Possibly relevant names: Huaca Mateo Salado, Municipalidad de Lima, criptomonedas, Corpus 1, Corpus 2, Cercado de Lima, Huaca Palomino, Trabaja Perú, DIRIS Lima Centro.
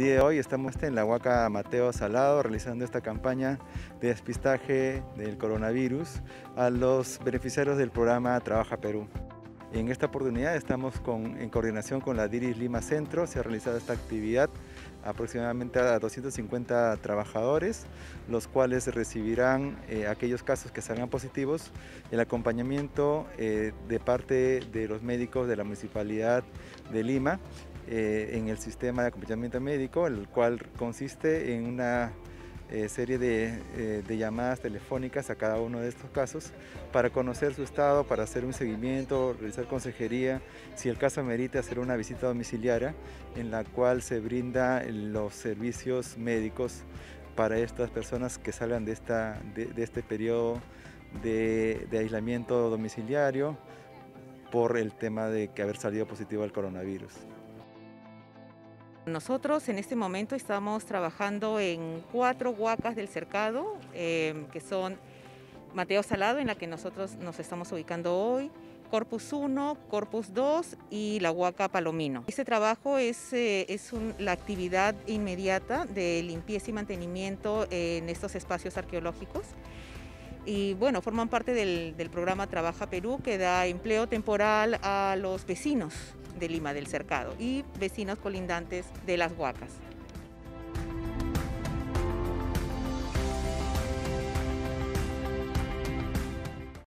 día de hoy estamos en la Huaca Mateo Salado realizando esta campaña de despistaje del coronavirus a los beneficiarios del programa Trabaja Perú. En esta oportunidad estamos en coordinación con la DIRIS Lima Centro. Se ha realizado esta actividad aproximadamente a 250 trabajadores, los cuales recibirán aquellos casos que salgan positivos, el acompañamiento de parte de los médicos de la Municipalidad de Lima en el sistema de acompañamiento médico, el cual consiste en una serie de llamadas telefónicas a cada uno de estos casos para conocer su estado, para hacer un seguimiento, realizar consejería, si el caso amerita hacer una visita domiciliaria en la cual se brinda los servicios médicos para estas personas que salgan de este periodo de aislamiento domiciliario por el tema de que haber salido positivo al coronavirus. Nosotros en este momento estamos trabajando en 4 huacas del cercado, que son Mateo Salado, en la que nosotros nos estamos ubicando hoy, Corpus 1, Corpus 2 y la Huaca Palomino. Este trabajo es la actividad inmediata de limpieza y mantenimiento en estos espacios arqueológicos. Y bueno, forman parte del programa Trabaja Perú, que da empleo temporal a los vecinos de Lima del cercado y vecinos colindantes de las huacas.